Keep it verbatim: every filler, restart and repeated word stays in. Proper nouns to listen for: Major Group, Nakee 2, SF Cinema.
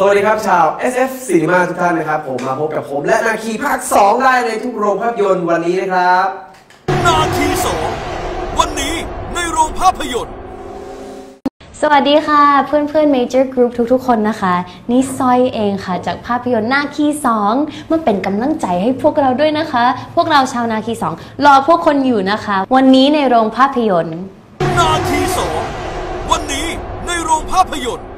สวัสดีครับชาว เอส เอฟ Cinema ทุกท่านนะครับผมมาพบกับผมและนาคีภาคสองได้ในทุกโรงภาพยนตร์วันนี้นะครับนาคีสองวันนี้ในโรงภาพยนตร์สวัสดีค่ะเพื่อนๆ Major Group ทุกๆคนนะคะนี่ซอยเองค่ะจากภาพยนตร์นาคีสองมาเป็นกำลังใจให้พวกเราด้วยนะคะพวกเราชาวนาคีสองรอพวกคนอยู่นะคะวันนี้ในโรงภาพยนตร์นาคีสองวันนี้ในโรงภาพยนตร์